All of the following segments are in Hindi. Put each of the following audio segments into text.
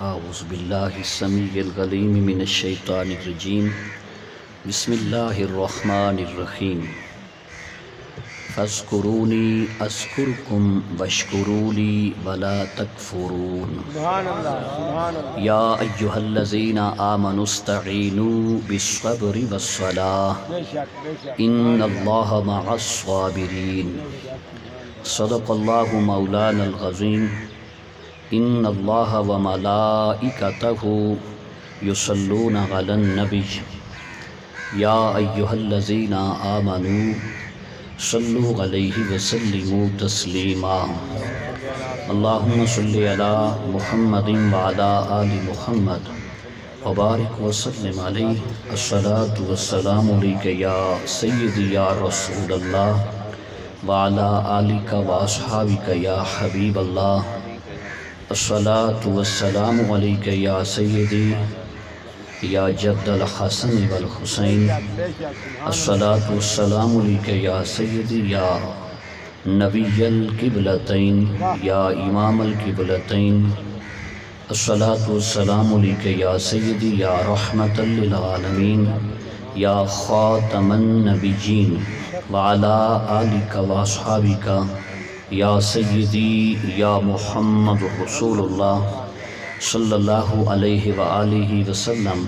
आऊज़ु बिल्लाहि समीउल अलीम मिनश शैतानिर रजीम बिस्मिल्लाहिर रहमानिर रहीम फ़ज़्कुरूनी अज़्कुरकुम वश्कुरूली वला तकफ़ुरून। या अय्युहल्लज़ीना आमनुस्तईनू बिस्सब्रि वस्सलाह इन्नल्लाहा मअस्साबिरीन। सदक़ल्लाहु मौलानल अज़ीम। इन्नल्लाहा व मलाइकतहू युसल्लूना अलन नबी। या अय्युहल्लज़ीना आमनू सल्लू अलैहि वसल्लिमू तस्लीमा। अल्लाहुम्मा सल्लि अला मुहम्मदिन व अला आलि मुहम्मद व बारिक व सल्लिम अलैहि। अस्सलातु वस्सलामु अलैका या सय्यदी या रसूलल्लाह व अला आलिका व अस्हाबिका या हबीबल्लाह। अस्सलातु वस्सलामु अलैका या सय्यदी या जद्दल हसन वल हुसैन। अस्सलातु वस्सलामु अलैका या सय्यदी या नबीयल किबलतैन या इमामल किबलतैन। अस्सलातु वस्सलामु अलैका या सय्यदी या रहमतल लिल आलमीन या खातमन नबीयीन व अला आलिका व अस्हाबिका या सय्यदी या मुहम्मद रसूलुल्लाह सल्लल्लाहु अलैहि व आलिहि वसल्लम।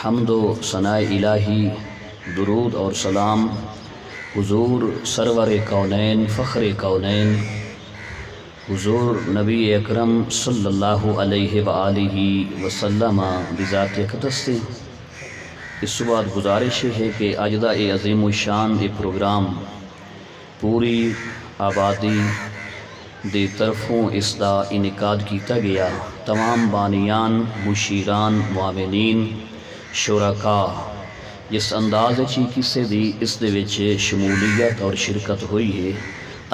हम्दो सनाए इलाही, दुरूद और सलाम हुजूर सरवर कौनैन फ़ख्र कौनैन हुजूर नबी अकरम सल्लल्लाहु अलैहि व आलिहि वसल्लम बिज़ात क़ुद्स से। इस बात गुजारिश है कि आजदा ए अज़ीम शान ए प्रोग्राम पूरी आबादी दे तरफों इसका इनकाद किया गया। तमाम बानियान, मुशीरान, मामिनीन, शुरका जिस अंदाज़ च किसी भी इस शमूलियत और शिरकत हुई है,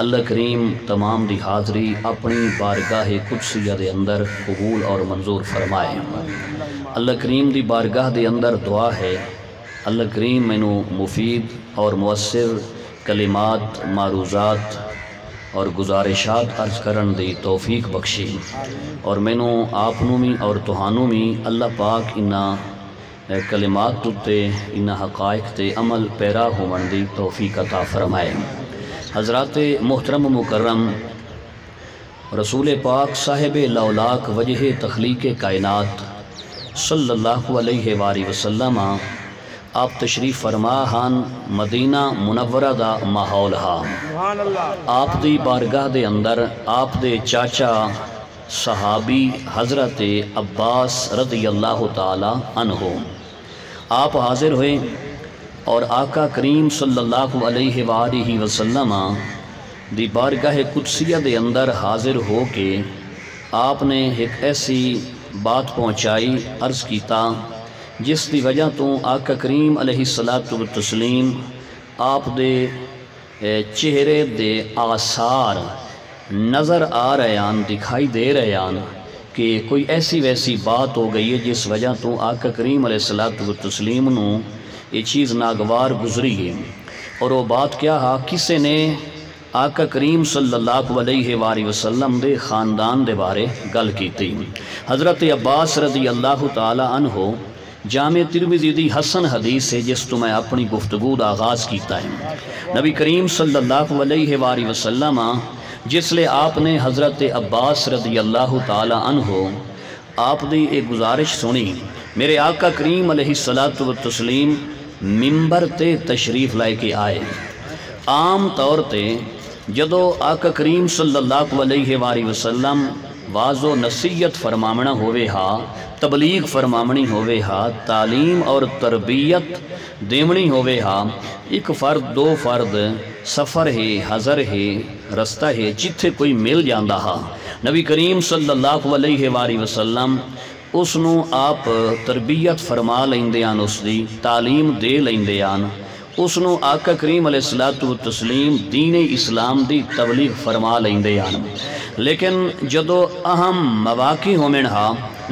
अल्लाह करीम तमाम की हाज़री अपनी बारगाह कुदसिया के अंदर कबूल और मंजूर फरमाए। अल्लाह करीम की बारगाह के अंदर दुआ है, अल्लाह करीम मैनू मुफीद और मुअस्सर कलिमात, मारूज़ात और गुजारिशात अर्ज करन दी तौफीक बख्शी। और मैनू आपनू भी और तुहानू भी अल्लाह पाक इन्हां कलिमात उत्ते, इन्हां हक़ाइक़ ते अमल पैरा होवन दी तौफीक अता फरमाए। हज़रात मोहतरम मुकर्रम, रसूल पाक साहिब लौलाक वजह तख्लीक कायनात सल्लल्लाहु अलैहि वसल्लम आप तशरीफ़ फरमा हान। मदीना मुनव्वरा दा माहौल हा। आप दी बारगाह दे अंदर आप दे चाचा सहाबी हज़रत अब्बास रज़ियल्लाहु ताला अन्हो आप हाज़िर हुए और आका करीम सल्लल्लाहु अलैहि वसल्लम दी बारगाह कुदसिया दे अंदर हाज़िर हो के आपने एक ऐसी बात पहुँचाई, अर्ज़ कीता जिस दी वजह तो आका करीम अलैहिस्सलातु वतस्लीम आप दे चेहरे दे आसार नज़र आ रहे हैं, दिखाई दे रहे हैं कि कोई ऐसी वैसी बात हो गई है जिस वजह तो आका करीम अलैहिस्सलातु वतस्लीम नू ये चीज़ नागवार गुजरी है। और वो बात क्या है, किसी ने आका करीम सल्लल्लाहु अलैहि वसल्लम दे ख़ानदान दे बारे गल की। हज़रत अब्बास रज़ियल्लाहु ताला अन्हो जामे तिर्मिज़ी दी हसन हदीस है जिस तो मैं अपनी गुफ्तगू का आगाज़ किया है। नबी करीम सल्लल्लाहु अलैहि वसल्लम जिसले आपने हज़रत अब्बास रज़ियल्लाहु ताला अन्हो आप दी एक गुजारिश सुनी, मेरे आका करीम अलैहिस्सलातु वतस्लीम मिंबर ते तशरीफ़ लाए के आए। आम तौर ते जदों आका करीम सल्लल्लाहु अलैहि वसल्लम वाज़ो नसीहत फरमावना होवे हा, तबलीग फरमावनी होवे हा, तालीम और तरबियत देवनी होवे हा, एक फ़र्द दो फ़र्द सफ़र है, हज़र है, रास्ता है जिथे कोई मिल जाता हा। नबी करीम सल्लल्लाहु अलैहि वसल्लम उसनू आप तरबियत फरमा लेंदे आन, उसकी तालीम दे लेंदे आन, उसनू आका करीम अलैहिस्सलातु वतस्लीम दीन इस्लाम दी तबलीग फरमा लेंदे आन। लेकिन जदों अहम मवाक़ी होमन हा,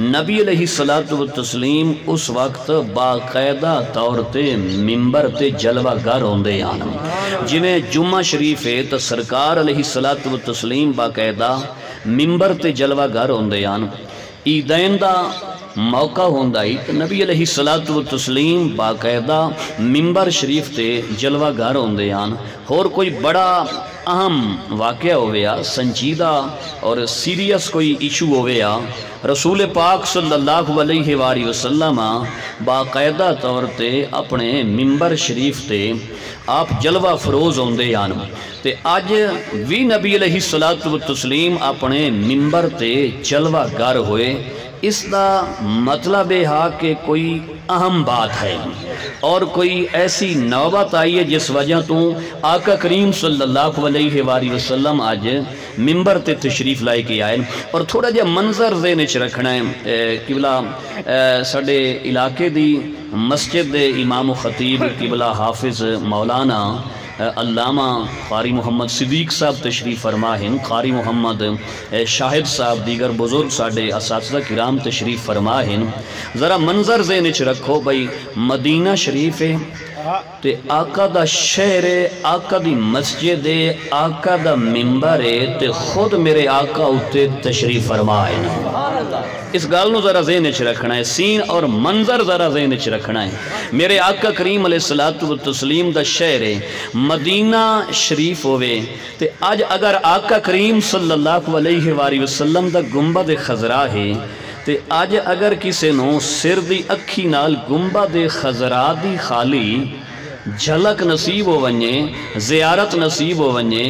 नबी अलैहिस्सलातु वतस्लीम उस वक्त बाकायदा तौर ते मिंबर ते जलवागर होंदे हैं। जिमें जुम्मा शरीफ है तो सरकार अलैहिस्सलातु वतस्लीम बाकायदा मिंबर ते जलवागर होंदे हैं। ईदैन का मौका होंदा ही तो नबी अलैहि सलातु व तस्लीम बाकायदा मिंबर शरीफ से जलवागार होंदे हन। होर कोई बड़ा अहम वाक़या होवेया, संजीदा और सीरीयस कोई इशू होवेया, रसूल पाक सल्लल्लाहु अलैहि वारी वसल्लम बाकायदा तौर ते अपने मिंबर शरीफ से आप जलवा फरोज़ होंदे हन। ते अज भी नबी अलैहि सलातु व तस्लीम अपने मिंबर ते जलवागार होए। इसका मतलब यह है कि कोई अहम बात है और कोई ऐसी नौबत आई है जिस वजह तो आका करीम सल्लल्लाहु अलैहि वसल्लम आज मिंबर ते तशरीफ़ लाए के आए। और थोड़ा जहा मंजर ज़हन च रखना है, किबला साडे इलाके दी मस्जिद दे इमाम खतीब किबला हाफिज़ मौलाना अल्लामा कारी मुहम्मद सिद्दीक साहब तशरीफ़ फरमा हैं, कारी मुहम्मद शाहिद साहब दीगर बुजुर्ग साढ़े असातिज़ा किराम तशरीफ़ फरमा हैं। ज़रा मंजर ज़हन च रखो भाई, मदीना शरीफ है ते आका दा शहर है, आका दी मस्जिद है, आका दा मिंबर है ते खुद मेरे आका उत्ते तशरीफ़ फरमा हैं। इस गल नूं ज़रा ज़हन च रखना है, सीन और मंजर ज़रा ज़हन च रखना है। मेरे आका करीम अलैहिस्सलातु व तस्लीम दा शहर है मदीना शरीफ होवे ते अज अगर आका करीम सल्लल्लाहु अलैहि वसल्लम दा गुंबद खजरा है ते अज अगर किसी नूं सिर दी अखी नाल गुंबद खजरा दी खाली झलक नसीब हो वने, ज़ियारत नसीब हो वने,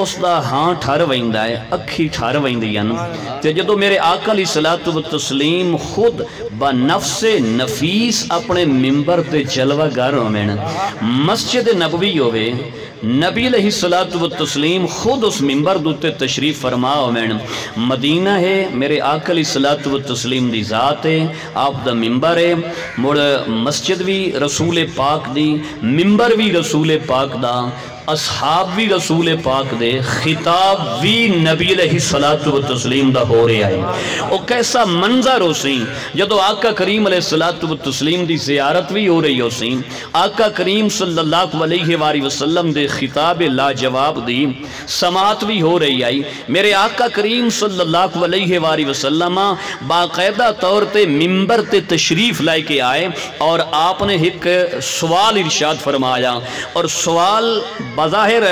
उसका हाँ ठर वहिंदा है, अखी ठर वहिंदियां न। ते जदों मेरे आका अलैहिस्सलातु व तस्लीम खुद ब नफ्से नफीस अपने मिंबर ते जलवागर होवेन, मस्जिद नबवी होवे, नबी अलैहिस्सलातु व तस्लीम खुद उस मिंबर उत्ते तशरीफ़ फरमा होवेन। मदीना है, मेरे आका अलैहिस्सलातु व तस्लीम दी ज़ात है, आप दा मिंबर है। मुड़ मस्जिद भी रसूल पाक दी, मिंबर भी रसूल पाक दा, असहाब भी रसूल पाक दे, खिताब भी नबी अलैहि सलातु व तस्लीम दा हो रहा है। और कैसा मंजर हो सी जदों आका करीम अलैहि सलातु व तस्लीम दी ज़ियारत भी हो रही हो सी, आका करीम सल्लल्लाहु अलैहि वसल्लम दे खिताब लाजवाब दी समात भी हो रही आई। मेरे आका करीम सल्लल्लाहु अलैहि वसल्लम बाकायदा तौर पर मिंबर ते तशरीफ़ ला के आए और आपने एक सवाल इरशाद फरमाया, और सवाल बज़ाहिर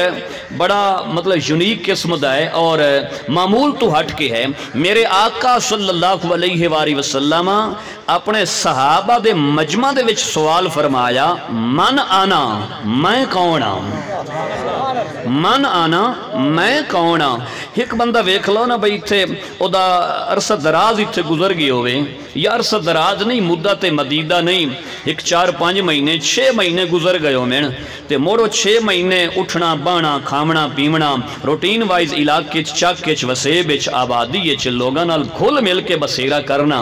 बड़ा मतलब यूनिक किस्म का है और मामूल तो हट के है। मेरे आका सल्लल्लाहु अलैहि वसल्लम अपने सहाबा दे मजमा दे विच सवाल फरमाया, मन आना मैं कौन आ, मन आना मैं कौन आ। एक बंदा वेख लो ना भाई, इत्थे ओदा अरसा दराज इत्थे गुजर गई होवे या अरसा दराज नहीं, मुद्दा ते मदीदा नहीं, एक 4-5 महीने 6 महीने गुजर गए होवेन ते मोड़ो 6 महीने उठना बहना खावना पीवना रूटीन वाइज इलाके चक वसेब आबादी लोगों नाल घुल मिल के बसेरा करना,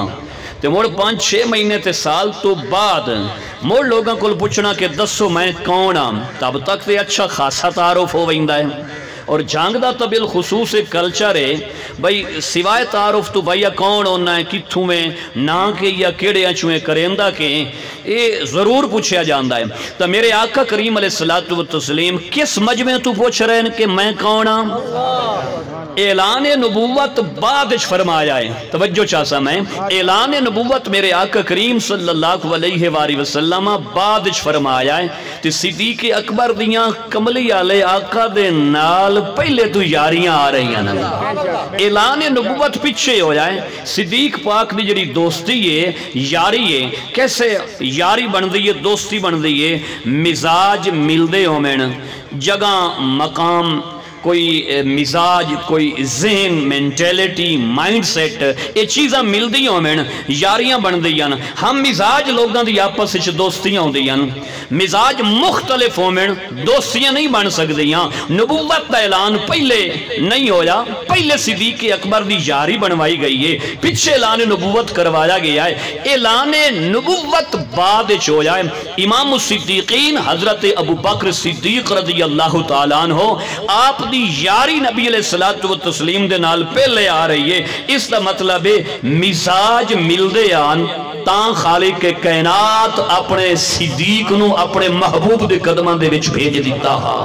तो मुड़ 5-6 महीने ते साल तो बाद मुड़ लोगों को पूछना कि दसो मैं कौन आम, तब तक तो अच्छा खासा तारुफ हो वहिंदा है। और जांगदा तबिल खुसूस एक कल्चर है भाई, सिवाय तारुफ तो भाई कौन होना है, कितों में ना के या केड़िया चुए करेंदा के ये ज़रूर पूछा जाता है। तो मेरे आका करीम अलैहिस्सलातु व तस्लीम किस मजमे तू पूछ रहे हैं कि मैं कौन हाँ, ऐलान नबूवत बाद इच फरमाया है। तवज्जो चाहता मैं, ऐलान नबूवत मेरे आका करीम सल्लल्लाहु अलैहि वसल्लम बाद इच फरमाया है ते सिद्दीक़ अकबर दियां कमली आले आका दे नाल पहले तो यारियां आ रही हैं। ऐलान नबूवत पिछे होया है, सिद्दीक़ पाक की जी दोस्ती है यारी है, कैसे यारी बनती है दोस्ती बनती है, मिजाज मिलते होवेन, जगह मकाम कोई मिजाज कोई जहन मैंटेलिटी माइंड सैट ये चीज़ा मिलती होवेन, यारियां बनदियां न। हम मिजाज लोगों की आपस में दोस्तियां होंदियां न, मिजाज मुख्तलिफ होवेन दोस्तियां नहीं बन सकदियां। नबूवत का ऐलान पहले नहीं होया, पहले सिद्दीक़ अकबर की यारी बनवाई गई है, पिछे ऐलान नबूवत करवाया गया है, ऐलान नबूवत बाद इच होया है। इमाम सिद्दीकीन हज़रत अबू बकर सिद्दीक रज़ी अल्लाह तआला अन्हु आप यारी नबी अलैहिस्सलातु व तस्लीम दे नाल पहले आ रही है। इसका मतलब मिजाज मिलदे आन तां खालिक के कायनात अपने सिद्दीक नूं अपने महबूब दे कदमां दे विच भेज दिता हा।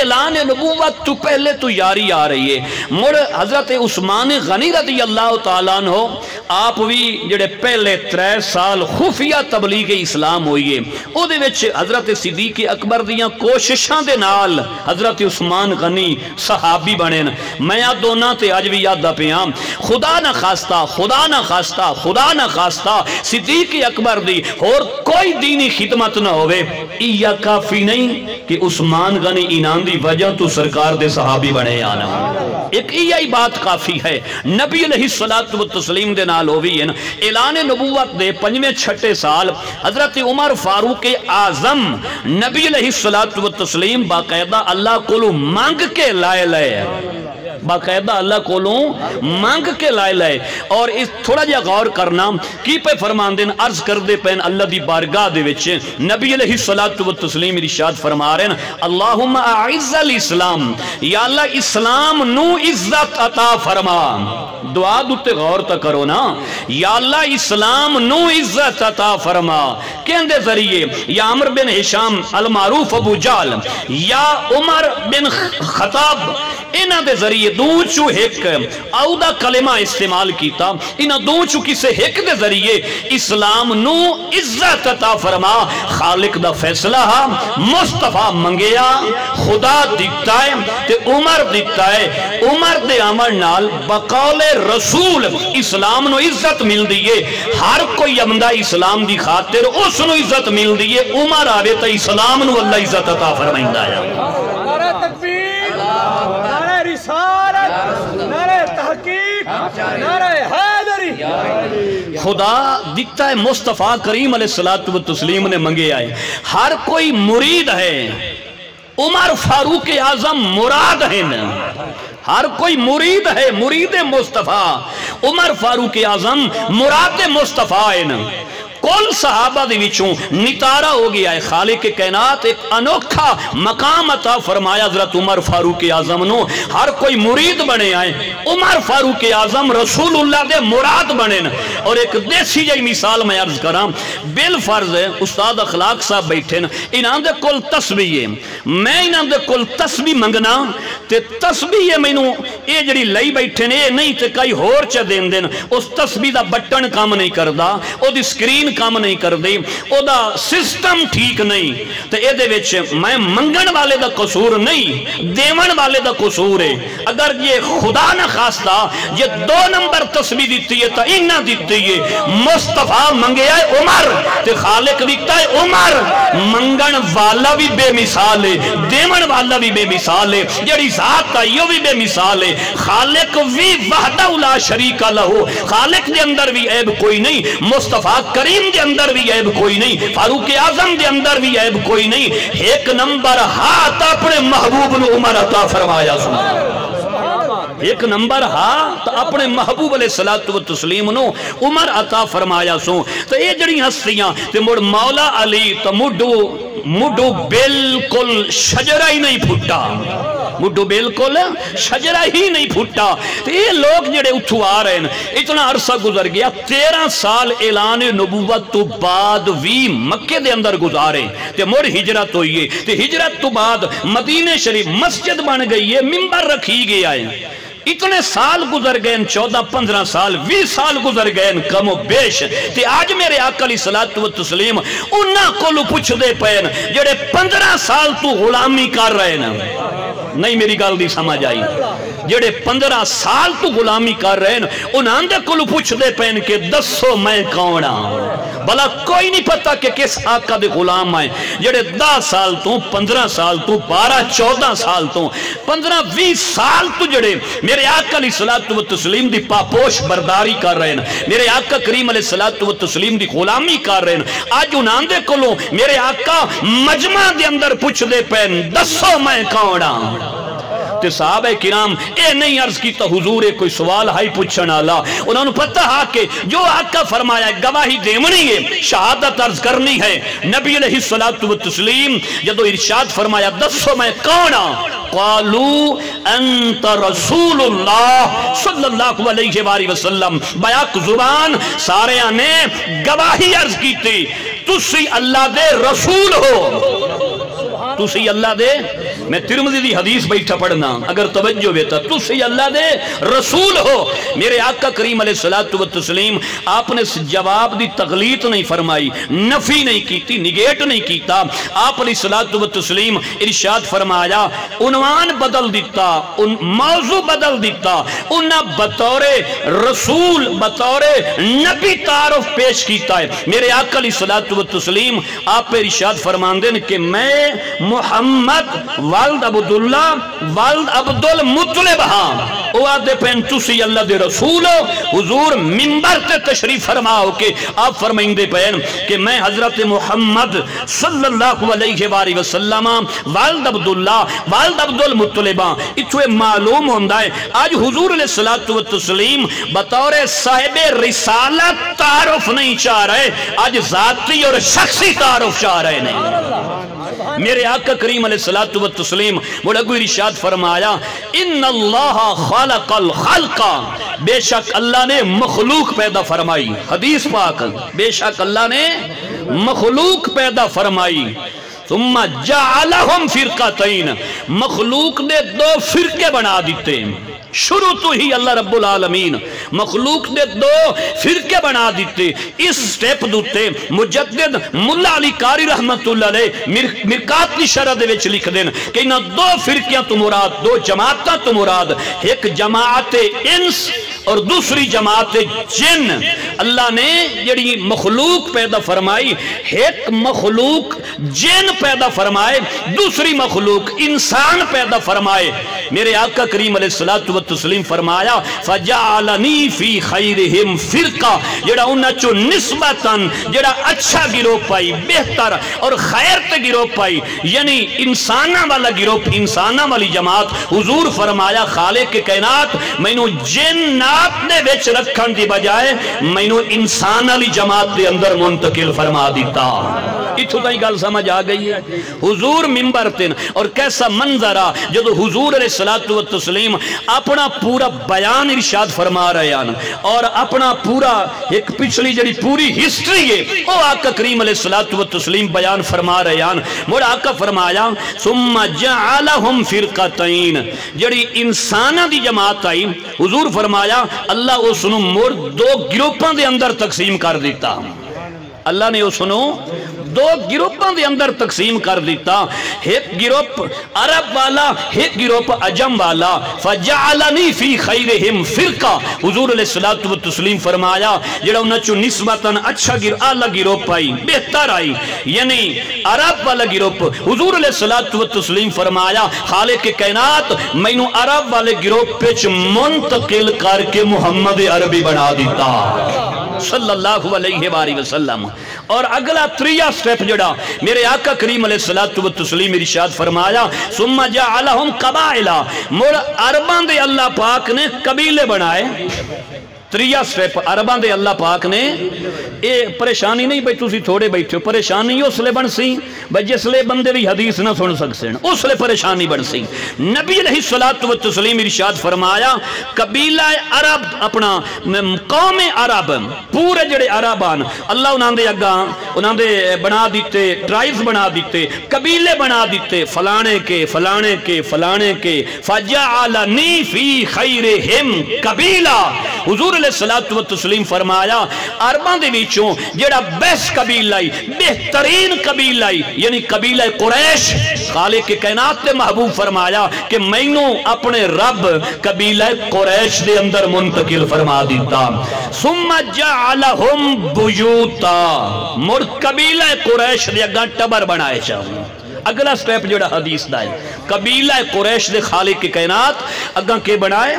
ऐलान नबूवत तो पहले तो यारी आ रही है। मुड़ हज़रत उस्मान गनी रज़ी अल्लाह तआला अन्हु आप भी जिहड़े पहले 3 साल खुफिया तबलीग इस्लाम हुई है उहदे विच हज़रत सिद्दीक़ अकबर दीयां कोशिशां दे नाल हज़रत उस्मान गनी सहाबी बने। मैं आ दोनों ते अज भी याद पिया, खुदा ना खास्ता खुदा ना खास्ता खुदा ना खास्ता सिद्दीक़ अकबर दी होर कोई दीनी खिदमत ना होवे, इया काफी नहीं कि उस्मान गनी इनाम दी वजह तो सरकार दे सहाबी बने। आना एक इया ही बात काफी है। नबी अलैहिस्सलातु व तस्लीम दे नाल होवी है ना ऐलान नबूवत दे 5वें 6ठे साल हज़रत उमर फारूक आज़म नबी अलैहिस्सलातु व तस्लीम बाकायदा अल्लाह कोलों मांग के लाए लाए बाकायदा अल्लाह कोलों मांग के लाए लाए। और इस थोड़ा जहा गौर करना की पे फरमांदे न अर्ज करते पैन अल्लाह की बारगाह दे विच नबी अलैहिस्सलातु व तस्लीम इरशाद फरमा रहे हैं, अल्लाहुम्मा अइज़्ज़ल इस्लाम, या अल्लाह इस्लाम नू इज्जत अता फरमा। दुआ उत्ते गौर तो करो ना, या अल्लाह इस्लाम नू इज्जत अता फरमा कहंदे जरिए या अमर बिन हिशाम अल मारूफ अबू जाल या उमर बिन खताब इन्हां दे जरिए दो चू हिक आउदा कलेमा इस्तेमाल किया। इन्हां दो चू किसे हिक दे जरिए इस्लाम नू इज्जत अता फरमा। खालिक दा फैसला हा, मुस्तफा मंगया खुदा दिता है ते उमर दिता है, उमर दे अमर नाल बकौले रसूल इस्लाम नू इज्जत मिलदी है। हर कोई बंदा इस्लाम दी खातिर उस नू इज्जत मिलदी है। उमर आवे तो इस्लाम नू अल्लाह इज्जत अता फरमाइंदा है। नारे तकबीर, नारे रिसालत, नारे तहकीक, नारे हैदरी। खुदा दिता है, मुस्तफा करीम अलैहिस्सलातु व तस्लीम ने मंगे आए। हर कोई मुरीद है, उमर फारूक आजम मुराद है। हर कोई मुरीद है, मुरीद मुस्तफ़ा उमर फारूक आजम मुराद मुस्तफ़ा है। कुल सहाबा दे विचों नितारा हो गया है। खालिक कायनात एक अनोखा मकाम अता फरमाया हज़रत उमर फारूक आजम नो। हर कोई मुरीद बने आए, उमर फारूक आजम रसूलुल्लाह दे मुराद बने। और एक देसी जी मिसाल मैं अर्ज करा, बिल फर्ज है उस्ताद अखलाक साहब बैठे न, इन्हां दे कोल तस्बीह है, मैं इन्हां दे कोल तस्बीह मंगना ते तस्बीह मैनू ये जिहड़ी लई बैठे ने ये नहीं ते कई होर च देंदे न। उस तस्बीह दा बटन काम नहीं करदा, ओदी स्क्रीन काम नहीं करते, ओदा सिस्टम ठीक नहीं, तो एदे विच मैं मंगण वाले दा कसूर नहीं, देवन वाले दा कसूर है। अगर ये खुदा ना खास्ता ये 2 नंबर तस्बीह दिती है तो इना दिती है। मुस्तफा मंगे आए उमर ते खालिक दिता है उमर। मंगण वाला भी बेमिसाल है, देवन वाला भी बेमिसाल है, जिहड़ी जात आई वो भी बेमिसाल है। खालिक भी वहदहु ला शरीक लहू, खालिक दे अंदर भी ऐब कोई नहीं, मुस्तफा करीम दे अंदर भी ऐब कोई नहीं, फारूक आजम दे अंदर भी ऐब कोई नहीं। 1 नंबर हाथ अपने महबूब नू उमर अता फरमाया। सुभान, 1 नंबर हाथ अपने महबूब अलैहिस्सलातु व तस्लीम नू उमर अता फरमाया। सो तो ये जड़ी हस्तियां ते मुड़ मौला अली तो मुड्डू बिल्कुल शजरा ही नहीं फुटा, मुड्डू बिल्कुल शजरा ही नहीं फुटा। तो ये लोग जेडे उठू आ रहे हैं, इतना अरसा गुजर गया, 13 साल ऐलान नबूवत तो बाद भी मक्के दे अंदर गुजारे ते मुड़ हिजरत हुई है। ते हिजरत तो बाद मदीने शरीफ मस्जिद बन गई है, मिंबर रखी गया है। इतने साल गुजर गए, 14 15 साल 20 साल गुजर गए कमो बेश। ते आज मेरे आका अलैहिस्सलातु व तस्लीम उन्हां कोलों पुछदे पैन जेडे 15 साल तू गुलामी कर रहे न। नहीं मेरी गल दी समझ आई? जेडे 15 साल तू गुलामी कर रहे हैं उन्हां दे कोल पुछदे पैन के दसो मैं कौन आ? भला कोई नहीं पता कि किस आका दे गुलाम आए जेडे 10 साल तू 15 साल तू 12 14 साल तू 15 20 साल तू जेडे मेरे आका अलैहिस्सलातु व तस्लीम दी पापोश बर्दारी कर रहे हैं, मेरे आका करीम अलैहिस्सलातु व तस्लीम दी गुलामी कर रहे हैं। अज उन्हां दे कोलों मेरे आका मजमा दे अंदर पुछदे पैन दसो मैं कौन आ? साहब ए किराम ए नहीं अर्ज की तो हुजूर कोई सवाल हाई पूछण आला, उन्होंने पता हा के जो आका फरमाया गवाही देवनी है, शहादत अर्ज करनी है। नबी अलैहिस्सलातु व तस्लीम जदों इरशाद फरमाया दसो मैं कौन आ? कालू अंत रसूलुल्लाह सल्लल्लाहु अलैहि वसल्लम। बयाक जुबान सारे ने गवाही अर्ज की तुसी अल्लाह दे रसूल हो, तुसी अल्लाह दे मैं तिरमिज़ी की हदीस बैठा पढ़ना, अगर तवज्जो बेता तुस अल्लाह दे रसूल हो, मेरे आका करीम अलैहिस्सलातु वस्सलाम आपने जवाब दी तगलीत नहीं फरमाई, नफी नहीं की, निगेट नहीं किया। आप अलैहिस्सलातु वस्सलाम इरशाद फरमाया, उनवान बदल दिता, मौजू बदल दिता, उन्हें बतौरे रसूल बतौरे नबी तारुफ पेश किया है। मेरे आका अलैहिस्सलातु वस्सलाम आप इरशाद फरमाते हैं कि मैं मुहम्मद वालद अब्दुल्ला वालद अब्दुल मुत्तलिब हां, ओ आदे पेन तुसी अल्लाह दे रसूल हो। हुजूर मिंबर ते तशरीफ फरमाओ के आप फरमाइंदे पेन कि मैं हजरत मुहम्मद सल्लल्लाहु अलैहि वसल्लम वालद अब्दुल्ला वालद अब्दुल मुत्तलिब। इथों मालूम होंदा है आज हुजूर अलैहिस्सलातु वस्सलाम बतौर साहिब रिसालत तारुफ नहीं चाह रहे, आज जाती और शख्सी तारुफ चाह रहे नहीं। मेरे आका करीम अलैहिस्सलातु वस्सलाम बड़ा कोई इरशाद फरमाया, इन्नल्लाहा खलकल खल्का, बेशक अल्लाह ने मखलूक पैदा फरमाई। हदीस पाक, बेशक अल्लाह ने मखलूक पैदा फरमाई। सुम्मा जअलहुम फिरकतैन, मखलूक ने दो फिरके बना दिते। शुरू तो ही अल्लाह रब्बुल आलमीन मखलूक ने दो फिरके बना दिते। इस स्टेप दुते मुजद्दिद मुल्ला अली कारी रहमतुल्लाह अलैह मिरकात दी शरह दे विच लिख देन कि इन्हां दो फिरकियां तो मुराद, दो जमातां तो मुराद, एक जमात इंस और दूसरी जमात जिन। अल्लाह ने जड़ी मखलूक पैदा फरमाई, एक मखलूक जिन पैदा फरमाए, दूसरी मखलूक इंसान पैदा फरमाए। मेरे आका करीम अलैहिस्सलातु वस्सलाम फरमाया, फजालनी फी खैरिहिम फिरका, जड़ा उन्हां चो निस्बतन जड़ा अच्छा गिरोह पाई, बेहतर और खैर ते गिरोह पाई, यानी इंसाना वाला गिरोह, इंसाना वाली जमात। हुजूर फरमाया, खालिक कायनात मैनू जिन अपने विच रखन की बजाय मैनू इंसान वाली जमात के अंदर मुंतकिल फरमा दिता। इथों तक गल समझ आ गई है। हुजूर मिंबर तिन और कैसा मंजर आ जदों हुजूर अलैहिस्सलातु वस्सलाम अपना पूरा बयान इरशाद फरमा रहे हैं और अपना पूरा एक पिछली जड़ी पूरी हिस्ट्री है वो आका करीम अलैहिस्सलातु वस्सलाम बयान फरमा रहे हैं। मुड़ आका फरमाया, सुम्मा जअलहुम फिरकतैन, जड़ी इंसाना दी जमात आई, हुजूर फरमाया अल्लाह उसनू मुड़ दो ग्रुपां दे अंदर तकसीम कर दिता। अल्लाह ने उसनू दो गिरोहों के अंदर तकसीम कर दिता, एक गिरोह अरब वाला, एक गिरोह अजम वाला। फजअलनी फी खैरिहिम फिरका, हुजूर अलैहिस्सलातु वस्सलाम फरमाया जेड़ा उन्हां चों निस्बतन अच्छा आला गिरोह पाई, बेहतर आई, यानी अरब वाला गिरोह। हुजूर अलैहिस्सलातु वस्सलाम फरमाया, खालिक कायनात मैनू अरब वाले गिरोह विच मुंतकिल करके मुहम्मद अरबी बना दिता सल्लल्लाहु अलैहि वसल्लम। और अगला त्रीया स्टेप जड़ा मेरे आका करीम अलैहिस्सलातु वस्सलाम इरशाद फरमाया, सुम्मा जअलहुम कबाइला, मुड़ अरबां दे अल्लाह पाक ने कबीले बनाए। त्रीया स्टेप, अरबां दे अल्लाह पाक ने, ये परेशानी नहीं भाई तुसी थोड़े बैठे हो, परेशानी उसले बन सी भाई जिसले बंदे भी हदीस ना सुन सकते, उसले परेशानी बन सी। नबी अलैहिस्सलातु वस्सलाम इरशाद फरमाया, कबीला अरब अपना कौम अरब पूरे जड़े अरब आन अल्लाह उन्होंने अग्गा उन्होंने बना दिते, ट्राइब्स बना दिते, कबीले बना दिते, फलाने के फलाने के फलाने के। फजअलनी फी खैरिहिम कबीला, हुजूर अलैहिस्सलातु वस्सलाम फरमाया अरबां दे विचों जेड़ा बेस्ट कबीला आई, बेहतरीन कबीला आई, यानी कबीला कुरैश, खालिक कायनात ने महबूब फरमाया कि मैनू अपने रब कबीला कुरैश दे अंदर मुंतकिल फरमा दिता। सुम्मा जअलहुम बुयूता, मुर कबीला कुरैश दे अग्गा टबर बनाए चाहूं। अगला स्टेप जोड़ा हदीस दा है, कबीला कुरैश दे खालिक कायनात अग्गा के बनाए,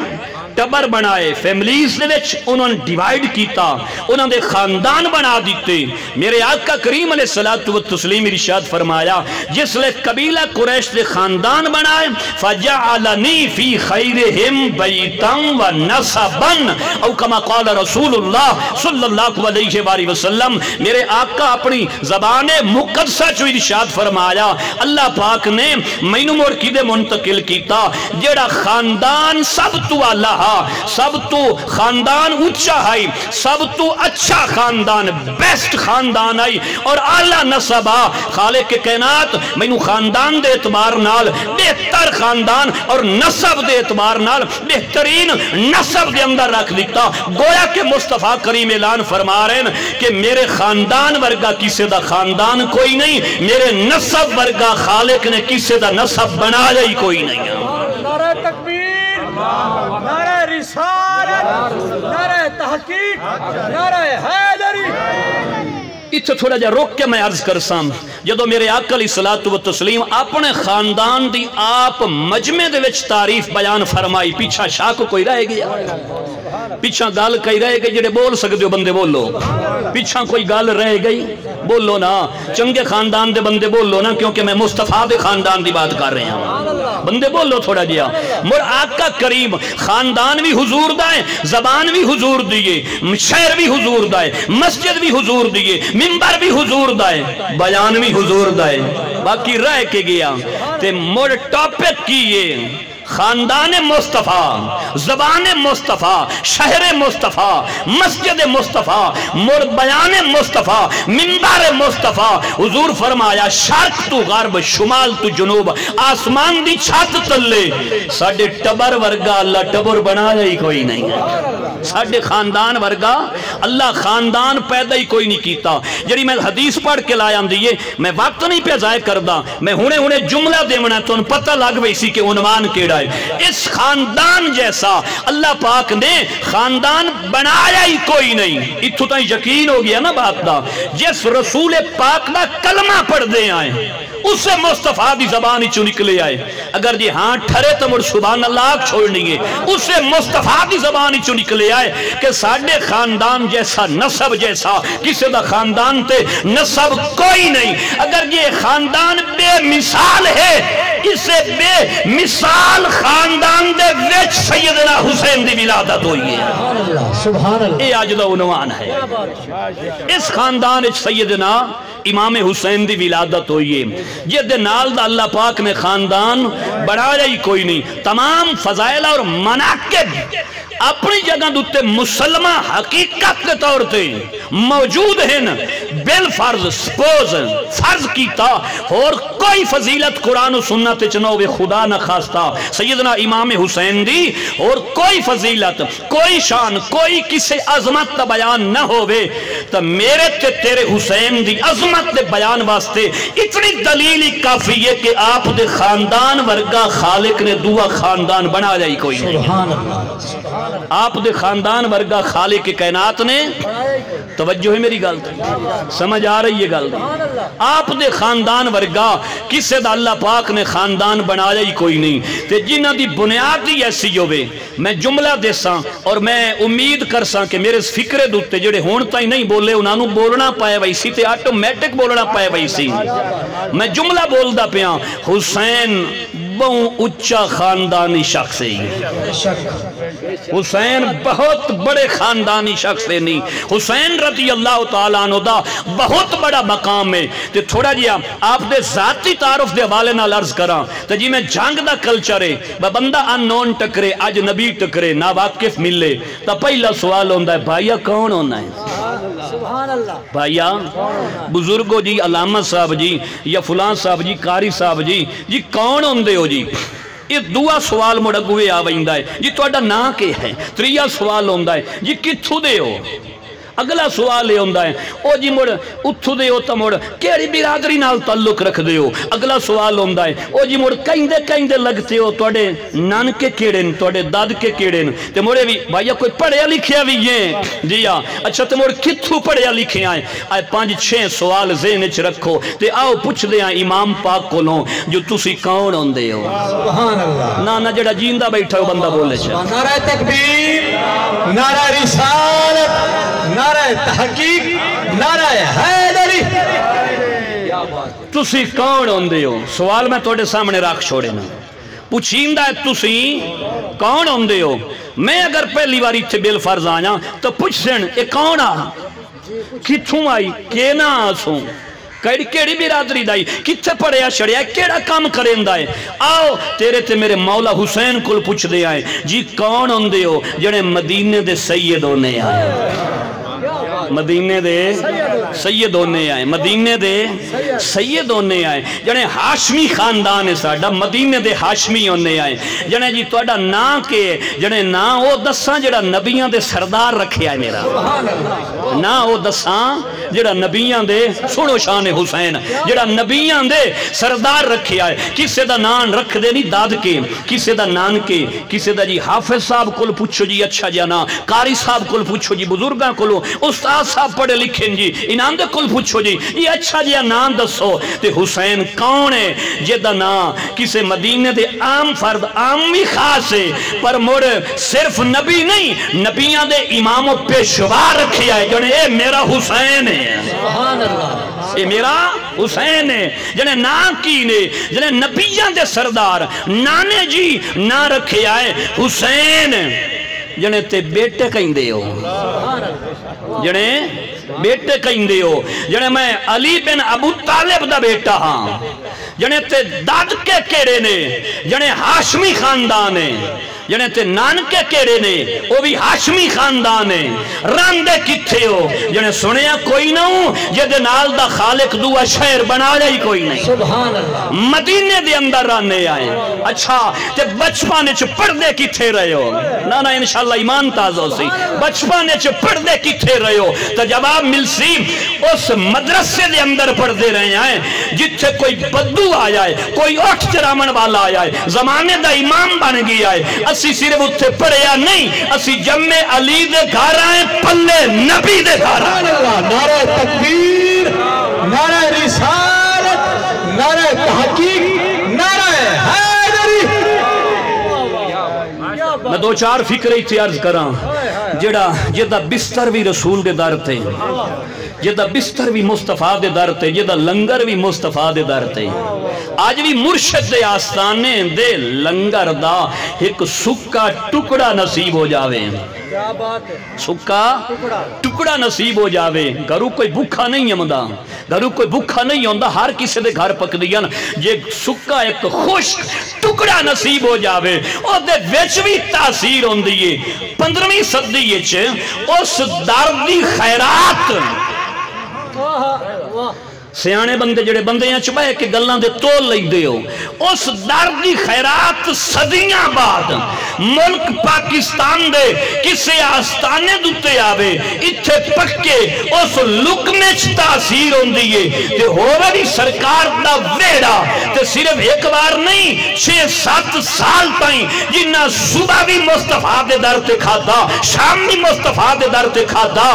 टबर बनाए, फैमिलीज़ दे विच उन्होंने डिवाइड किया, उन्होंने खानदान बना दिते। मेरे आका करीम अलैहिस्सलातु वस्सलाम इरशाद फरमाया, जिसले कबीला कुरैश दे खानदान बनाए, फजअलनी फी खैरिहिम बैतन व नसबन औ कमा क़ाल रसूलुल्लाह सल्लल्लाहु अलैहि वसल्लम। मेरे आका अपनी ज़बान मुक़द्दसा चो इरशाद फरमाया, अल्लाह पाक ने मैनू मुड़ किदे मुंतकिल किया जेड़ा खानदान सब तो आला रहा। सब तो खानदान ऊंचा है, सब तो अच्छा खानदान, बेस्ट खानदान आई और आला नसबा। खालिक के कायनात मैनू खानदान के एतबार नाल बेहतर खानदान और नसब के एतबार नाल बेहतरीन नसब के अंदर रख दिता। गोया के मुस्तफा करीम ऐलान फरमा रहे हैं कि मेरे खानदान वर्गा किसी का खानदान कोई नहीं, मेरे नसब वर्गा खालिक ने किसी का नसब बनाया ही कोई नहीं है। नारे तकबीर, नारे रिसालत, नारे तहकीक, नारे हैदरी। इत्थे थोड़ा जा रोक के मैं अर्ज कर सां, जदों मेरे आका अलैहिस्सलातु व तस्लीम अपने खानदान की आप मजमे दे विच तारीफ बयान फरमाई, पीछा शक कोई रह गया? पीछा गल कई रह गई? जेडे बोल सकते हो बंदे बोलो, पीछा कोई गल रह गई? बोलो ना, चंगे खानदान के बंदे बोलो ना, क्योंकि मैं मुस्तफा के खानदान की बात कर रहा हूं। बंदे बोलो थोड़ा जिहा। मुर आका करीम खानदान भी हुजूर दा है, जबान भी हुजूर दी है, शहर भी हुजूर दा है, मस्जिद भी हुजूर दी है, मिंबर भी हुजूर दा है, बयान भी हुजूर दा है, बाकी रह के गया ते मुर टॉपिक की है खानदान मुस्तफ़ा, ज़बान मुस्तफ़ा, शहर मुस्तफ़ा, मस्जिद मुस्तफ़ा, मुर बयान मुस्तफ़ा, मिंबर मुस्तफ़ा। हुजूर फरमाया शर्क तू गर्ब, शुमाल तू जुनूब, आसमान की छत तले साडे टबर वर्गा अल्लाह टबर बनाया ही कोई नहीं है। साडे खानदान वर्गा अल्लाह खानदान पैदा ही कोई नहीं कीता। जिहड़ी मैं हदीस पढ़ के लाया आंदी है, मैं वक्त नहीं पे ज़ाया करदा, मैं हुणे हुणे जुमला देवना तुहानूं पता लग पई सी कि उनवान केड़ा। इस खानदान जैसा अल्लाह पाक ने खानदान बनाया ही कोई नहीं। इत्थों ताईं यकीन हो गया ना बात दा, जिस रसूल पाक दा कलमा पढ़दे आए उससे मुस्तफा दी जबान चों निकले आए। अगर जी हां ठरे तो मुड़ सुभान अल्लाह छोड़नी है। उससे मुस्तफा दी जबान चों निकले आए कि साडे खानदान जैसा, नसब जैसा, किसी दा खानदान ते नसब कोई नहीं। अगर ये खानदान बेमिसाल है, इसे बेमिसाल खानदान दे विच सैयदना हुसैन दी विलादत हुई है। सुभान अल्लाह, ये अज दा उनवान है। इस खानदान विच सैयदना इमाम हुसैन दी विलादत हुई है, जिहदे नाल दा अल्लाह पाक ने खानदान बनाया ही कोई नहीं। तमाम फजाइल और मनाकिब अपनी जगह दे उत्ते मुसलमान हकीकत के तौर ते मौजूद हैं। बिल फर्ज, सपोज फर्ज कीता, और कोई फजीलत कुरान और सुन्नत च ना होवे, खुदा ना खास्ता सैयदना इमाम हुसैन दी और कोई फजीलत, कोई शान, कोई किसी अजमत का बयान ना होवे, तो मेरे ते तेरे हुसैन दी अजमत के बयान वास्ते इतनी दलील ही काफी है कि आप दे खानदान वर्गा खालिक ने दूआ खानदान बनाया ही कोई नहीं। आप दे खानदान वर्गा खालिक कायनात ने, तवज्जो है मेरी गल समझ आ रही है गल? आप दे खानदान वर्गा किसे दा अल्लाह पाक ने खानदान बनाया ही कोई नहीं। ते जिन्हां दी बुनियाद ही ऐसी होवे, मैं जुमला देसां और मैं उम्मीद करसां कि मेरे फिक्रे दे उत्ते जेड़े हुण ताईं नहीं बोले उन्हां नूं बोलना पाए वई सी ते ऑटोमैटिक बोलना पाए वई सी। मैं जुमला बोलदा पिया, हुसैन बहुत उच्चा खानदानी शख्स है, हुसैन बहुत बड़े खानदानी शख्स है, नहीं हुसैन रजी अल्लाह तआला अन्हु दा बहुत बड़ा मकाम है। तो थोड़ा जिहा आपदे ज़ाती तारुफ दे हवाले नाल अर्ज करां तो जी, मैं जंग दा कल्चर है, बंदा अननोन टकरे, अज नबी टकरे, ना वाकिफ मिले तो पहला सवाल होंदा है भाईया कौन होना है? सुभान अल्लाह। भाईया बुजुर्गो जी, अलामा साहब जी या फलां साहब जी, कारी साहब जी, जी कौन होंदे हो जी? ये दूआ सवाल मुड़ अगुए आ वैंदा है जी, तुहाडा नां के है? त्रीया सवाल होंदा है जी कित्थों दे हो? अगला सवाल यह होंदा है ओ जी मुड़ उत्थों दे हो तो मुड़ केड़ी बिरादरी नाल ताल्लुक रखदे हो? अगला सवाल होंदा है ओ जी मुड़ कहिंदे कहिंदे लगते हो, तुहाडे नानके केड़े न, तुहाडे दादके केड़े न? ते मुड़े भी भाईया कोई पढ़िया लिखिया भी है जी? हाँ अच्छा, तो मुड़ कित्थों पढ़िया लिखिया है? आए पाँच छे सवाल ज़हन च रखो ते आओ पुछदे आ इमाम पाक कोलों जो तुसी कौन होंदे हो? सुभान अल्लाह। ना ना जेड़ा जींदा बैठा हो बंदा बोले च। नारा तकबीर, नारा रिसालत, नारा तहकीक, नारा हैदरी। तुसी कौन होंदे हो? सवाल मैं थोड़े सामने रख छोड़े ना, पुछींदा है तुसी कौन होंदे हो? मैं अगर पहली बार इत्थे बिल फर्ज आया तो पुछण ए कौन आ, कित्थों आई, के ना आसूं, केड़ी बिरादरी दाई किथे पढ़िया छड़िया केड़ा काम करेंदा है। आओ तेरे ते मेरे मौला हुसैन को पुछदे आए जी कौन होंदे हो जेड़े मदीने दे सैयद होने आए, मदीने दे सैयद होने आए, मदीने दे सैयद होने आए, जने हाशमी खानदान है साडा, मदीने दे हाशमी होने आए। जने जी तुहाडा नां के जने नां ओ दस्सां जेड़ा नबियां दे सरदार रखे आए मेरा नां ओ दस्सां जेड़ा नबियां दे, सुनो शान हुसैन जेड़ा नबियां दे सरदार रखे आए। किसे दा नां रखदे नहीं दादके, किसे दा नानके, किसे दा जी हाफिज साहब कोल पुछो जी अच्छा जिहा नां, कारी साहब कोल पुछो जी, बुजुर्गां कोलो, उस्ताद साहब पढ़े लिखे जी, आंदे कुल पूछो जी ये अच्छा जिहा नाम दसो ते हुसैन कौन है जेदा नाम किसे मदीने दे आम फर्द आमी खास है, पर मुड़ सिर्फ नबी नहीं नबियां दे इमामो पेशवा रखिया है जने ए मेरा हुसैन है। सुभान अल्लाह, ए मेरा हुसैन है जने ना की ने जने नबियां दे सरदार नाने जी ना रखिया है हुसैन जने ते बेटे कहंदे हो, जने बेटे कहंदे हो, जने मैं अली बिन अबू तालिब दा बेटा हाँ, जने ते दादके केड़े ने जने हाशमी खानदान है, जने ते नानके केड़े ने वो भी हाशमी खानदान है। रांदे किथे हो जने सुनिया कोई ना हूं जेदे नाल दा खालिक दुआ शहर बनाया ही कोई नहीं। सुभान अल्लाह, मदीने दे अंदर राने आए। अच्छा ते बचपन च पढ़दे किथे रहे हो? ना ना इंशाल्लाह ईमान ताज़ा सी, बचपन च पढ़दे किथे रहे हो? तो जवाब मिलसी उस मदरसे दे अंदर पढ़दे रहे हैं जिथे कोई बद्दू आया है, कोई उठ चरामण वाला आया है, जमाने दा इमाम बन गया है। असी सिर्फ उत्थे पढ़िया नहीं, असी जम्मे अली दे घर आए, पल्ले नबी दे घर आए। नारे तकबीर, नारे रिसालत, नारे तहकीक, नारे हैदरी। मैं दो चार फिक्र इत्थे अर्ज करा जेड़ा जेदा बिस्तर भी रसूल दे दर ते, जेदा बिस्तर भी मुस्तफा दे दर ते, जेदा लंगर भी मुस्तफा दे दर ते। आज भी मुर्शद दे आस्ताने दे लंगर दा एक सुक्का टुकड़ा नसीब हो जावे, सुक्का टुकड़ा नसीब हो जावे। घरू कोई भुखा नहीं आंदा, घरू कोई भुखा नहीं आंदा, हर किसी के घर पकदियां जे सुक्का एक खुश्क टुकड़ा नसीब हो जावे। ओदे विच भी तासीर होंदी है। 15वीं सदी विच उस दर दी खैरात सियाने बंदे जेड़े बंदियां च बह के गल्लां दे तोल लैंदे हो, उस दर दी खैरात सदियां बाद मुल्क पाकिस्तान दे किसे आस्ताने दुते आवे, इत्थे पक्के उस लुकमे च तासीर होंदी है। ते होवे दी सरकार दा वेड़ा ते सिर्फ एक बार नहीं 6-7 साल ताईं जिन्ना सुबह भी मुस्तफा दे दर ते खाता, शाम भी मुस्तफा दे दर ते खाता,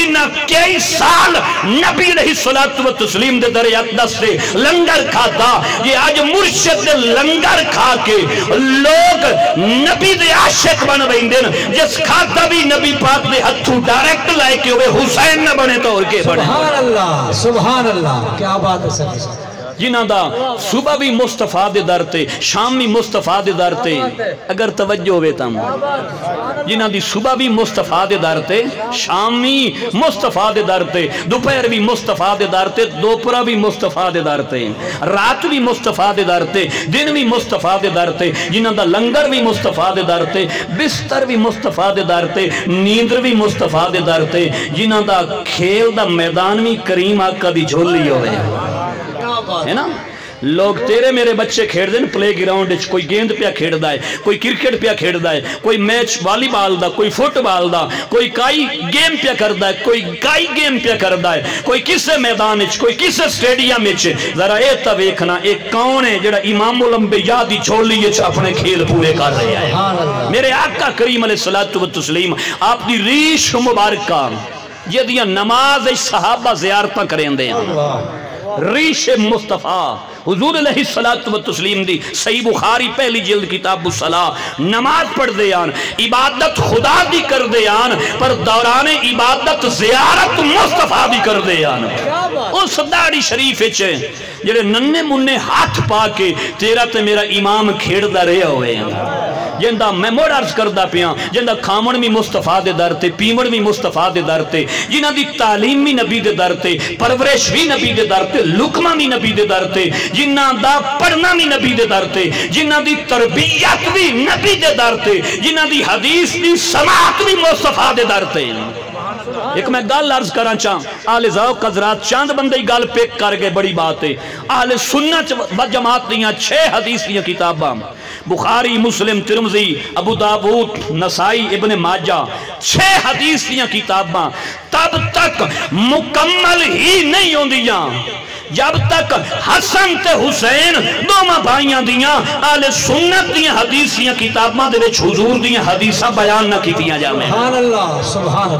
जिन्ना कई साल नबी अलैहिस्सलातु व तस्लीम दे दर अक़दस से लंगर खाता, ये आज मुर्शिद दे लंगर खा के लोग नबी दे आशिक बन बैठे हैं। जिस खाता भी नबी पाक दे हत्थों डायरेक्ट लाके वे हुसैन न बने तो और के बने। सुभान अल्लाह, सुभान अल्लाह, क्या बात है सर। जिन्हां दा सुबह भी मुस्तफा दे दर ते, शाम भी मुस्तफा दे दर ते, अगर तवज्जो होवे तां जिन्हां दी सुबह भी मुस्तफा दे दर ते, शाम भी मुस्तफा दे दर ते, दोपहर भी मुस्तफा दे दर ते, दोपहरा भी मुस्तफा दे दर ते, रात भी मुस्तफा दे दर ते, दिन भी मुस्तफा दे दर ते, जिन्हां दा लंगर भी मुस्तफा दे दर ते, बिस्तर भी मुस्तफा दे दर ते, नींद भी मुस्तफा दे दर ते, जिन्हां दा खेल दा मैदान भी करीम आका दी झोली होवे, है ना। लोग तेरे मेरे बच्चे खेड़दे न प्ले ग्राउंड, कोई गेंद पिया खेड़दा है, कोई क्रिकेट पिया खेड़दा है, कोई मैच वालीबॉल दा, कोई फुटबॉल दा, कोई काई गेम पिया करदा है, कोई काई गेम पिया करदा है, कोई किसे मैदान विच, कोई किसे स्टेडियम विच। जरा ए ता वेखना ए कौन है जेड़ा इमामुल अंबिया दी झोली विच अपने खेल पूरे कर रहा है। मेरे आका करीम अलैहिस्सलातु व तस्लीम आप दी रीश मुबारक जेदियां नमाज सहाबा ज़ियारतां करेंदे हैं, रीशे मुस्तफा हुजूर अलैहिस्सलातु व तस्लीम दी सही बुखारी पहली जिल्द किताबुस सलाह। नमाज पढ़दे आन, इबादत खुदा दी करदे आन, पर दौरान इबादत ज़ियारत मुस्तफा दी करदे आन। उस दाड़ी शरीफ विच जेड़े नन्ने मुन्ने हाथ पा के तेरा ते मेरा इमाम खेड़दा रहा होवे, जिंदा मैं मुड़ अर्ज करता पिया जिंदा खावन भी मुस्तफा के दर से, पीवन भी मुस्तफा के दर से, जिन्हों की तालीम भी नबी के दर से, परवरिश भी नबी के दर से, लुकमा भी नबी के दर से, जिन्हों का पढ़ना भी नबी के दर से, जिन्हों की तरबीयत भी नबी के दर से, जिन्हों की हदीस की समात भी मुस्तफा के दर से। एक मैं गल अर्ज करा चाह, आले ज़ौक़ हज़रात चंद बंदे गल पिक कर गए, बड़ी बात है। आले सुन्नत व जमात दियां 6 हदीस दियां किताबां बुखारी, मुस्लिम, तिरमिज़ी, अबू दाऊद, नसाई, इब्ने माजा, 6 हदीस दियां किताबां तब तक मुकम्मल ही नहीं होंदियां जब तक हसन ते हुसैन दोवां भाइयां दियां आले सुन्नत दियां हदीस दियां किताबां दे विच हुजूर दियां हदीसां बयान ना कीतियां जावैं। सुभान अल्लाह, सुभान